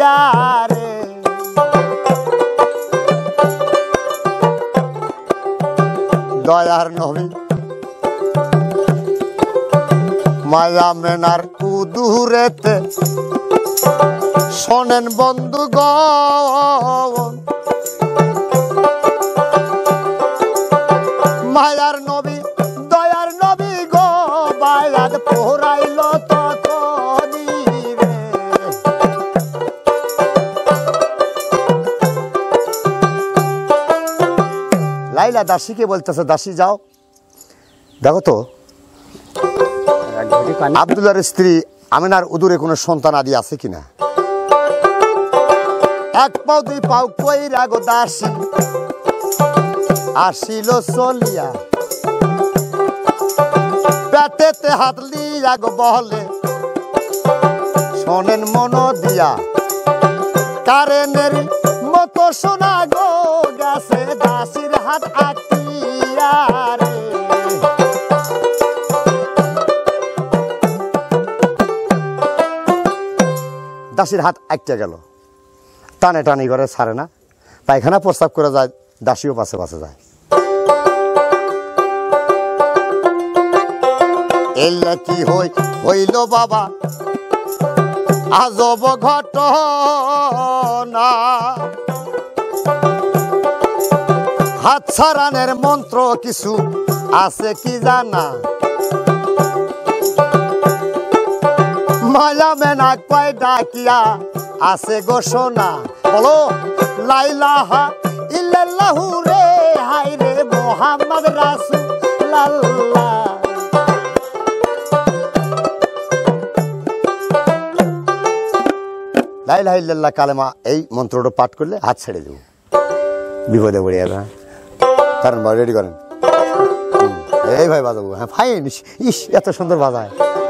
iare. Doiar novi mai amenar cu durete. Sonen bondugon maiar nobi doyar nobi go bailad porailo totoni re Laila dashi ke bolteche dashi jao dekho to Abdullar stri Aminar udure kono sontan adi ache kina এক পাও দুই পাও কইরা গো দাসী আসিল চলিয়া পেটেতে হাত লিয়া গো বহলে শোনেন মন দিয়া কারেনের মতো শোনা গো গেছে দাসীর হাত আতিয়া রে দাসীর হাত আটকে গেল টানে টানি করে ছাড়ে না পায়খানা প্রস্তাব করে যায় দাসীও পাশে পাশে যায় এলা কি হইল বাবা আজব ঘটনা হাত ছাড়ানোর মন্ত্র কিছু আছে কি জানা মায়া মেনাক পায় ডাকিয়া আসে গো সোনা বলো লাইলাহা ইল্লাল্লাহু রে হাই রে মোহাম্মদ রাসূলুল্লাহ লাইলাহা ইল্লাল্লাহ কালেমা এই মন্ত্রটা পাঠ করলে হাত ছেড়ে দেব বিপদে পড়ে যাবে কারণ রেডি করেন এই ভাই বাজাবো হ্যাঁ ফাইন ইস এত সুন্দর বাজায়